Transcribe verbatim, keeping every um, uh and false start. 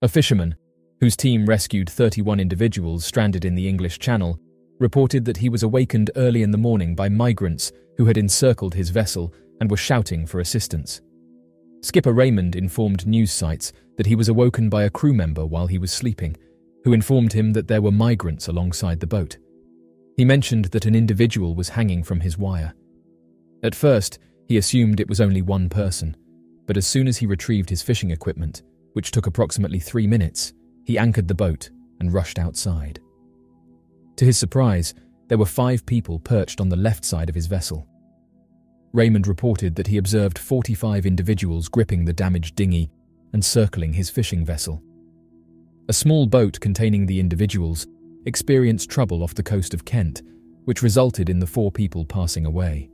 A fisherman, whose team rescued thirty-one individuals stranded in the English Channel, reported that he was awakened early in the morning by migrants who had encircled his vessel and were shouting for assistance. Skipper Raymond informed news sites that he was awoken by a crew member while he was sleeping, who informed him that there were migrants alongside the boat. He mentioned that an individual was hanging from his wire. At first, he assumed it was only one person, but as soon as he retrieved his fishing equipment, which took approximately three minutes, he anchored the boat and rushed outside. To his surprise, there were five people perched on the left side of his vessel. Raymond reported that he observed forty-five individuals gripping the damaged dinghy and circling his fishing vessel. A small boat containing the individuals experienced trouble off the coast of Kent, which resulted in the four people passing away.